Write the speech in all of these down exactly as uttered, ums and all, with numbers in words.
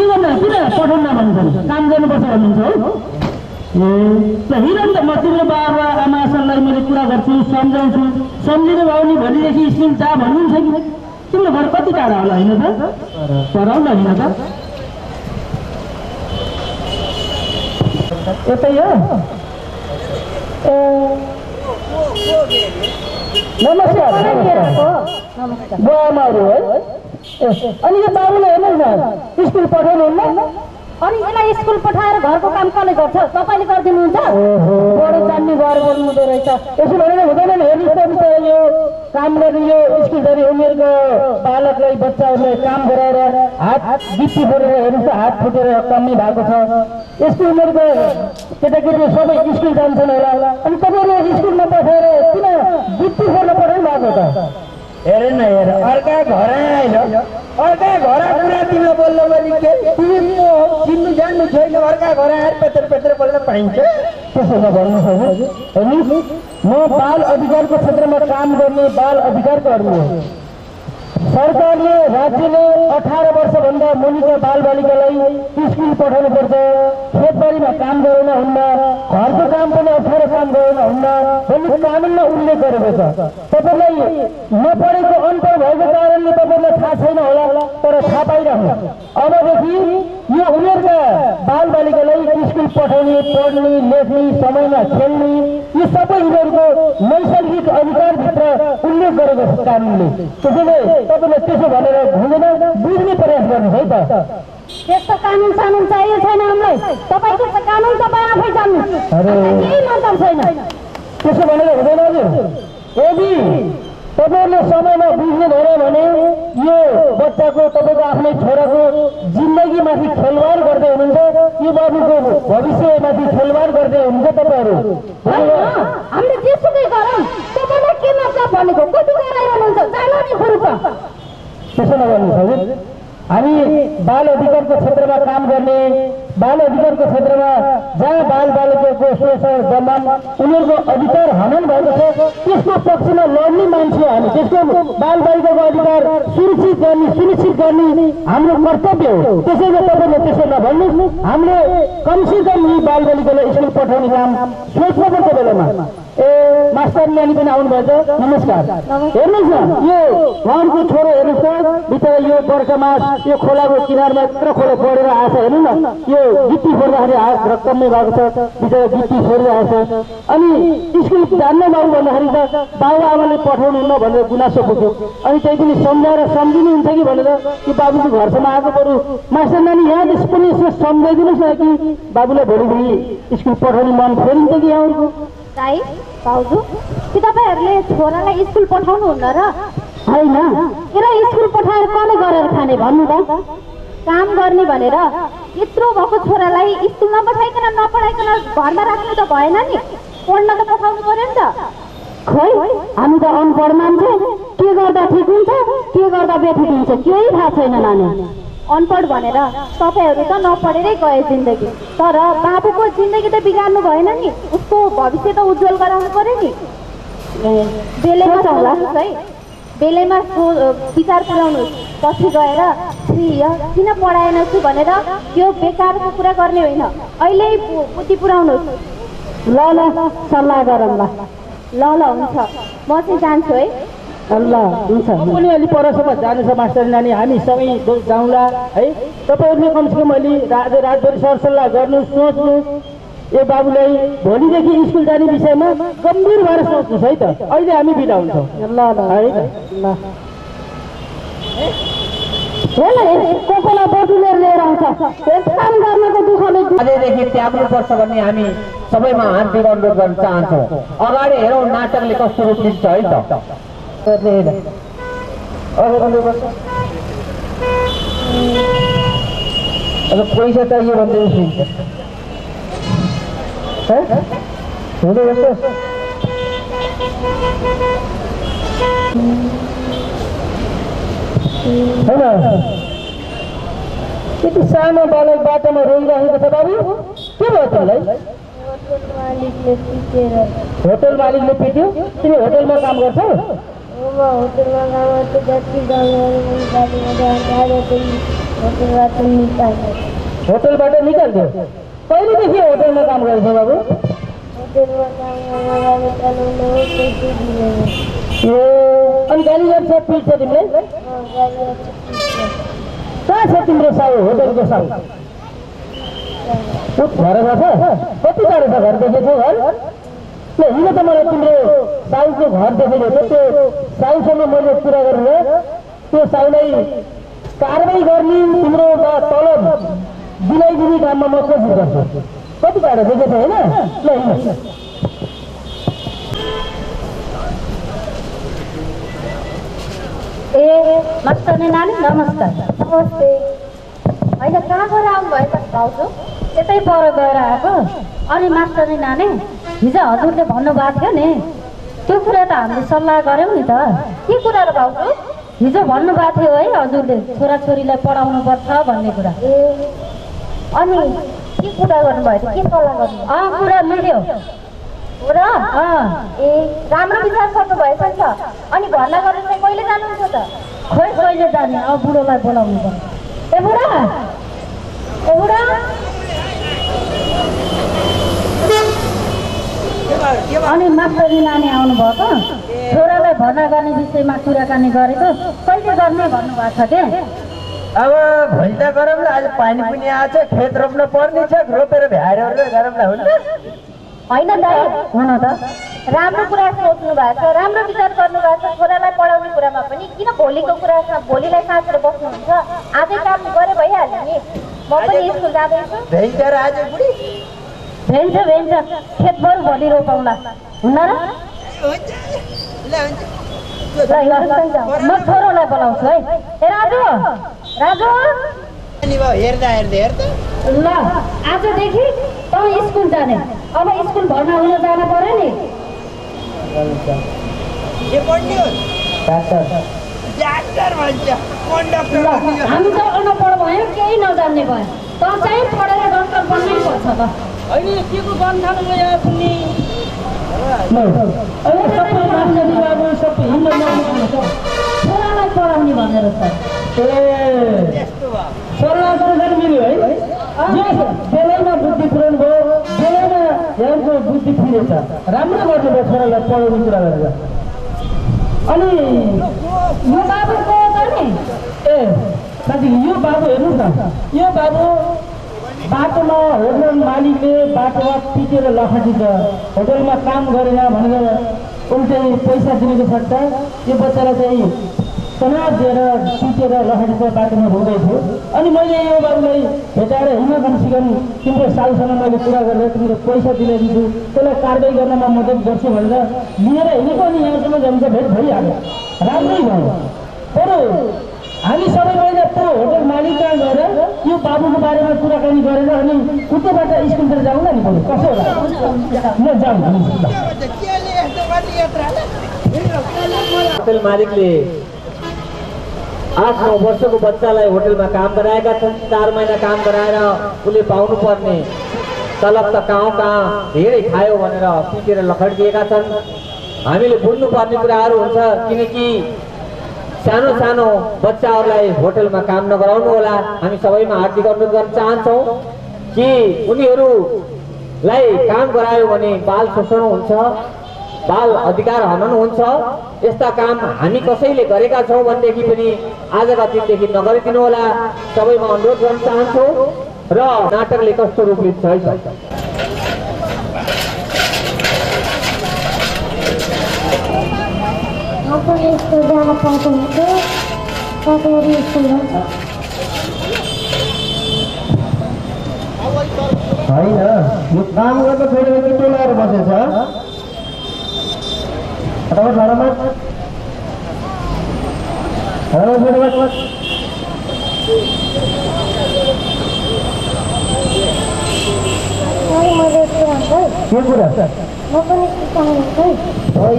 Signal किन पठाउन भन्नुहुन्छ काम गर्नुपर्छ भन्नुहुन्छ हो ए हिरन त मसिनो बाबा आमासँगलाई मैले कुरा गर्छु सम्झाउँछु सम्झिनु भयो नि भनि देखि स्कुल जा भन्नुहुन्छ कि तिम्रो घर कति टाढा होला हैन त पराउ न हैन त एतै हो ए नमस्कार नमस्कार बाबाहरु है अनि यो बाबुले हेर्नु न स्कुल पठाउनुहुन्न अनि एलाई स्कुल पठाएर घरको काम कसले गर्छ तपाईले गर्दिनुहुन्छ बडो जान्ने घर बोल्नुदो रहेछ त्यसो भनेर हुँदैन हेर्नुस् त यो काम गर्ने यो स्कुल जाने उमेरको बालकलाई बच्चाहरूले काम गराएर हात गिट्टी बोलेर हेर्नुस् हात फुटेर कमी भएको छ यसको उमेरको केटाकेटी सबै स्कुल जान्छन् होला अनि तपाईले स्कुल नपठाएर किन गिट्टी बोल्न पठाउनु भएको त हेरे न हेर अर्का घर आएन अर्का घर कुरा तिमीले बोल्नु भने के तिमी हो तिमी जान्नु छैन अर्का घर आएर पेत्र पेत्र बोल्न पाइन्छ त्यसो नभन्नु हैन म बाल अधिकारको क्षेत्रमा काम गर्ने बाल अधिकार कर्मी हो सरकारले राज्यले अठार वर्ष भन्दा मुनिका बालबालिकालाई स्कुल पठाउनु पर्छ खेतबारीमा काम गर्न हुन्न घरको काम पनि अठार काम गर्न हुन्न भन्ने कानुनमा उल्लेख गरेको छ तपाईलाई नपढेको अन्तर भएको कारणले तपाईलाई थाहा छैन होला तर थाहा पाइराख्नु अबदेखि यो उमेरका बालबालिकालाई स्कुल पठाउने पढ्ने लेख्ने समयमा खेल्ने यो सबै उनीहरूको नैसर्गिक अधिकारभित्र उल्लेख गरेको छ कानुनले त्यसैले तपाईले त्यसो भनेर भुल्दैन बुझ्ने प्रयास गर्नु है त त्यस्तो कानुन कानुन चाहिए छैन हामीलाई तपाईको कानुन तपाई आफै जान्नु अरे के मतलब छैन त्यसो भनेर हुँदैन हजुर यदि तपाईले समयमा बुझ्नु भएन भने यो बच्चाको तपाईको आफ्नै छोराको जिन्दगीमाथि खेलवाड गर्दै हुनुहुन्छ यो बाबुको भविष्यमाथि खेलवाड गर्दै हुनुहुन्छ तपाईहरु हामीले जेसुकै गरौं तपाईलाई के मतलब भनेको कति गराइरहनुहुन्छ जानु नि खुरुप त्यसो नगर्नु हजुर हामी बाल अधिकारको क्षेत्रमा काम गर्ने बाल अधिकारको क्षेत्रमा जहाँ बाल बालिकाको शोषण दमन उनीहरूको अधिकार हनन भएको छ त्यसको पक्षमा लड्ने मान्छे हामी त्यसको बाल बालिकाको अधिकार सुरक्षित गर्ने सुनिश्चित गर्ने हाम्रो कर्तव्य हो त्यसैले तपाईले त्यसो नभन्नु हामीले कमसेकम यी बाल बालिकालाई स्कुल पठाउने काम सोच्नुपर्छ बेलामा ए मास्टर नानी पनि आउनुभएछ नमस्कार हेर्नुहोस् न यो उहाँको छोरो हेर्नुहोस् त बिचरा यो बर्खामा यो खोलाको किनारमा यत्रो खोला बढेर आछ हेर्नु न यो गिट्टी फोर्दाखेरि हात रक्कममै भएको छ बिचरा गिट्टी फोर्दै आछ अनि स्कुल जान्न नहुँ भन्दाखेरि त बाबुआमाले पठाउनुहुन्न भनेर गुनासो पुग्यो अनि त्यही पनि सम्झाएर सम्झिनुहुन्छ कि भनेर कि बाबुको घरसम्म आएको बरु मास्टर नानी यहाँ त्यस पनि यसो सम्झाइदिनुहोस् न कि बाबुलाई भोलिभोलि स्कुल पठाउने मन फेरिन्छ कि यहाँको दाइ बाउजू कि तपाईहरुले छोरालाई स्कुल पठाउनु हुन्न र हैन एरा स्कुल पठाएर कसले गरेर खाने भन्नु त काम गर्ने भनेर यत्रो भएको छोरालाई स्कुल नपठाइकन नपढाइकन घरमा राख्नु त भएन नि पढ्न त पठाउनु पर्यो नि त खोइ हामी त अनपढ मान्छे के गर्दा ठीक हुन्छ के गर्दा बेठिक हुन्छ केही थाहा छैन नानी अनपढ भनेर तपाईहरु त नपढेरै गए जिन्दगी तर बाबुको जिन्दगी त बिगाड्नु भएन नि उसको भविष्य त उज्जवल गराउनु पर्यो नि बेलेमा होला है बेलेमा विचार पुराउनु पछि गएर श्रीय किन पढाएनछु भनेर यो बेकारको कुरा गर्ने होइन अहिले बुद्धि पुराउनु ल ल सल्लाह गरौँ ल ल ल हुन्छ म चाहिँ जान्छु है अल्लाह हुन्छ पनि अलि परसम्म जानु छ मास्टर नानी हामी सँगै जाउँला है तपाईहरुले कमसेकम अलि रात रातभरि सरसल्लाह गर्नु सोच्नु ए बाबुलाई भोलिदेखि स्कुल जाने विषयमा गम्भीर भएर सोच्नुहोस् है त अहिले हामी बिदा हुन्छौँ ल ल है ल कोकोला बोतुले लिएर आउँछ काम गर्नको दुखले अझैदेखि त्याग्नु पर्छ भन्ने हामी सबैमा हात जोड्दै गर्न चाहन्छौँ अगाडि हेरौँ नाटकले कस्तो रूप लिन्छ है त पैसा चाहिए ये सानो बालक बाटो में रोइरहेको छ बाबू के भयो तलाई होटल मालिक ने पिट्यो तिमी होटल में काम गर्छौ वो होटल में काम करते जाती गाड़ी में गाड़ी में जाती होटल बाटे निकाल दो। पहले देखिए होटल में काम कर बाबू। ये अंदाज़ से पीछे तुमने कहाँ से तुमने साहू होटल के साहू कुछ घर का था पति का था घर देखे थे घर नहीं ना तुम्हारे तुमने साहू के घर देखे थे तो साहू से मैं मजे पूरा कर रहा हूँ तो साहू नहीं कार्रवाई करनी तुमरों का तलब दिलाई दिली काम में मौका दिया था कभी कार्य देखे थे ना नहीं ए मस्त ने नानी नमस्कार नमस्ते भाई कहाँ गया हम भाई तक बाउसो ये तो ही पौर गया आपको अरे मस्त ने नानी जिसे आधुनिक ने भानु बात क्या ने क्यों करा था हमने सलाह करें नहीं था ये करा था बाउसो हिजो भन्नु भएको थियो है हजुरले छोरा छोरीलाई पढाउनु पर्छ भन्ने कुरा ए अनि के कुरा गर्नु भयो के सल्लाह गर्नु अ कुरा मिल्यो हो र अ ए राम्रो विचार गर्नु भएछ नि त अनि भन्ना गरेर चाहिँ कहिले जानुहुन्छ त खोइ कहिले जाने अब बुढोलाई बोलाउनु पर्छ ए बुढा ए बुढा अनि मास्टरनी नानी आउनु भयो त छोरालाई भर्ना गर्ने विषयमा कुराकानी गरेको कहिले गर्ने भन्नु भएको छ के अब भोलि त गरमले आज पानी पनि आछ खेत रोप्न पर्ने छ रोपेर भ्याएर गरमले हुन्छ हैन दाइ हुन त राम्रो कुरा सोच्नु भएको छ राम्रो विचार गर्नु भएको छ छोरालाई पढाउने कुरामा पनि किन भोलिको कुरा छ भोलिलाई साथेर बस्नुहुन्छ आजै काम गरे भइहाल्यो नि म पनि स्कुल जादैछु भेटेर आज बुढी भेज भेज खेत भर भोलि रोपाउला हुन र हुन्छ ल हुन्छ म छोरोलाई बोलाउँछु है ए राजु राजु अनि भयो हेर्दा हेर्दा हेर्दा ल आज देखि त स्कुल जाने अब स्कुल भर्ना हुन जानु पर्यो नि के पढ्ने हो डाक्टर डाक्टर भन्छ कन्डक्टर हामी त अनपढ भयो केही नजान्ने भयो त चाहिँ पढेर डाक्टर बन्नै पर्छ त अहिले के को गन खान गयो कुन्नी अरे सबै मान्छे बाबु सबै हिम्मत नगर्नु त छोरालाई पढाउने भनेर त ए त्यस्तो भयो छोरा छोरी मिल्यो है जे बेलैमा बुद्धि पूर्ण भयो बेलैमा यहाँको बुद्धि फिरेछ राम्रो गर्नुभयो छोरालाई पढाउने कुरा गरेर अनि यो बाबुको त नि ए साथी यो बाबु हेर्नु त यो बाबु बाटो में होटल मालिक ने बाटो में पिटेर लखटी होटल में काम गरेन भनेर उल्टे पैसा दिने सट्टा ये बच्चा तनाव दिएर पिटेर लखटी बाटो में रोदै थियो अनि मैले यो बाबुलाई भेटाएर हिँड्न पनि सिकाउनु तिम्रो सालसँग मैले कुरा गरेर तिम्रो पैसा दिने दिन्छु त्यसलाई कारबाही गर्न म मद्दत गर्छु भनेर लिएर हिँडेको अनि यहाँसम्म जान्छ भेट भइहाल्यो राम्रै भयो तर हामी सबै मैले त्यो होटल मालिक कहाँ गएर यो बाबुको बारेमा कुराकानी गरेर अनि उतैबाट स्कुलतिर जाउँला नि भोलि कसो होला म जाउँ हामी केले यस्तो गर्ने यात्राले होटल मालिकले आठ नौ वर्षको बच्चालाई होटलमा काम गराएका छन् चार महिना काम गराएर उले पाउनु पर्ने तलब त कहाँ कहाँ धेरै खायो भनेर पिटेर लखड्दिएका छन् हामीले बुझ्नु पर्ने कुराहरू हुन्छ किनकि सानो सानो बच्चाहरूलाई होटलमा काम नगराउनु होला। हामी सबैमा हार्दिक अनुरोध गर्न चाहन्छौं कि उनीहरूलाई काम गरायो भने बाल शोषण हुन्छ, बाल अधिकार हनन हुन्छ। यस्ता काम हामी कसैले गरेका छौं भनेदेखि पनि आजका दिनदेखि नगरिदिनु होला। सबैमा अनुरोध गर्न चाहन्छौं र नाटकले कस्तो रूप लिन्छ है अपन इसको जाना पाते हैं तो पाते हैं इसको भाई ना ये काम करते थोड़े बच्चे तो लार बसे था अरे बारा मत अरे थोड़े मत मत भाई मजे से आते ये पूरा अपन इसको जाना है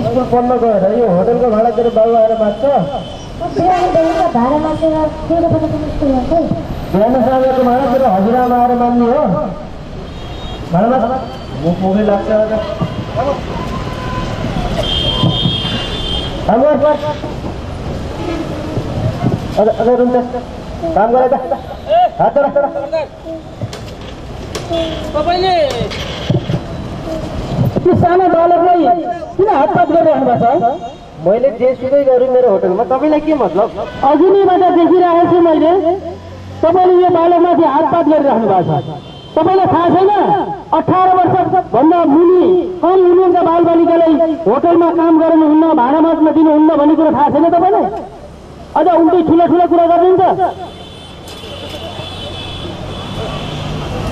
स्कूल पढ़ना गए ये होटल का भाड़ा तेरे बाबू आए बात का भाड़ा मांगे साहब तुम्हारा तेरा हजरा हमारे माननी हो भाड़ा वो मुझे लगता है अगर अगर काम करे था हाथ थोड़ा थोड़ा पपैले किसान बालक नहीं किन हाथ पात गरिराख्नु भएको छ। मैले जे सुकै गरु मेरो होटलमा तपाईलाई के मतलब? अघि नै बाट देखिराखे छु मैले तपाईले यो बालकमाथि हात पात गरिराख्नु भएको छ। तपाईलाई थाहा छैन अठार वर्ष भन्दा मुनि कम हुनुहुँदा बालबालिकालाई होटलमा काम गर्नुहुन्न, भाडामा दिनुहुन्न भन्ने कुरा थाहा छैन तपाईलाई? अझ उल्टै ठुला ठुला कुरा गर्नुहुन्छ।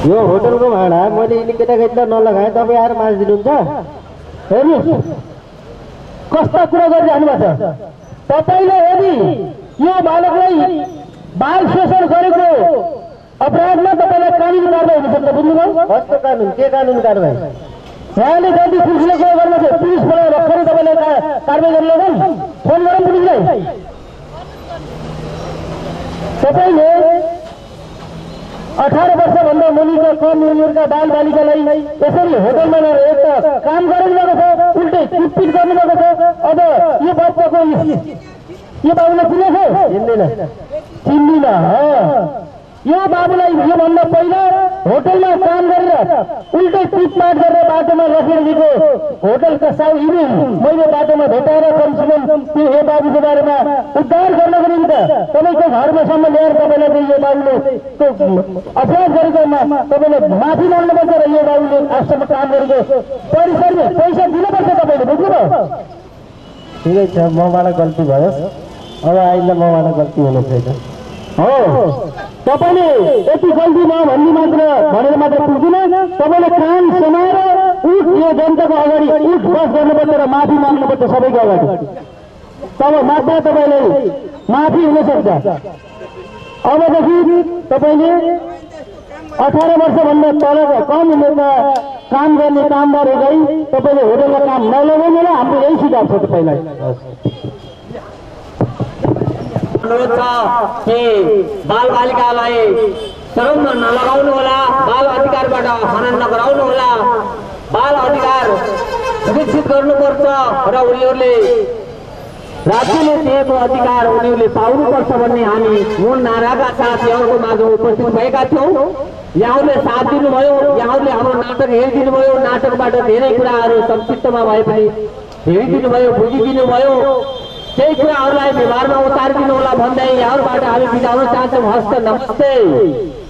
यो होटलको भाडा मैले यिनी केटाकेटीलाई नलगाए तपाईँ आएर माझ दिनुहुन्छ? हेर्नु कस्ता कुरा गरिरहनु भएको छ। तपाईले यदि यो बालकलाई बाल शोषण गरेको अपराधमा तपाईलाई कानुन कारबाही हुन सक्छ, बुझ्नुभयो? कस्तो कानुन? के कानुन कारबाही? यहाँले जति पुलिसले कुरा गर्नु छ पुलिस बोलाएर फेरि तपाईले कारबाही गरिरहेन। फोन गरौँ पुलिसलाई। तपाईले अठारह वर्ष भन्दा मुनिका कम उमेरका बाल बालिकालाई यसरी होटलमा रहेर एक त काम गरिरहेको छ, उल्टै कुटपिट गर्नुभएको छ। अब यो बच्चाको यो बाबुले चिनेछ? चिन्दैन चिन्दिन। यो बाबुलाई योभन्दा पहिला होटलमा काम गरेर उल्टै कुटपाट गरेर बाटोमा राखेर दिएको होटलका साउ यिनी मैले बाटोमा भेटाएर कमसेकम त्यो यो बाबुको बारेमा उद्धार गर्नको निम्ति तपाईँको घरमासम्म ल्याएर तपाईँलाई यो बाबुले अपराध गरेकोमा तपाईँले माफी माग्नुपर्छ र यो बाबुले आजसम्म काम गरेको परिसरले पैसा दिनुपर्छ तपाईँले, बुझ्नुभयो? ठिकै छ, मबाट गल्ती भयो। अब अहिले मबाट गल्ती हुने छैन हो। तपाईले यति गल्ती नभन्ने मात्र भनेर मात्र पुग्दैन। तपाईले कान समाएर उठ यो जनताको अगाडि उठ बस गर्नुपर्छ र माफी माग्नुपर्छ सबैको अगाडि। तब मात्र तपाईले माफी हुन सक्छ। अबदेखि तपाईले अठारह वर्षभन्दा तलका कम उमेरमा काम गर्ने कामदारहरूलाई तपाईले होटलमा काम नलगाउनु होला। हाम्रो यही सुझाव छ तपाईलाई। बाल बालिकालाई श्रममा नलगाउनु होला, बाल अधिकारबाट हनन नगराउनु होला, बाल अधिकार सुनिश्चित गर्नुपर्छ र उनीहरूले राज्यले दिएको अधिकार उनीहरूले पाउनुपर्छ भन्ने हामी मूल नाराका साथ यहाँको माझ उपस्थित भएका थियौँ। यहाँहरूले साथ दिनुभयो, यहाँहरूले हाम्रो नाटक हेरिदिनुभयो। नाटकबाट धेरै कुराहरू संक्षिप्तमा भए पनि हेरिदिनुभयो, बुझिदिनुभयो। त्यही कुराहरूलाई व्यवहारमा उतारिदिनु होला भन्दै यहाँबाट हामी बिदा हुन चाहन्छौँ। हस्त नमस्ते।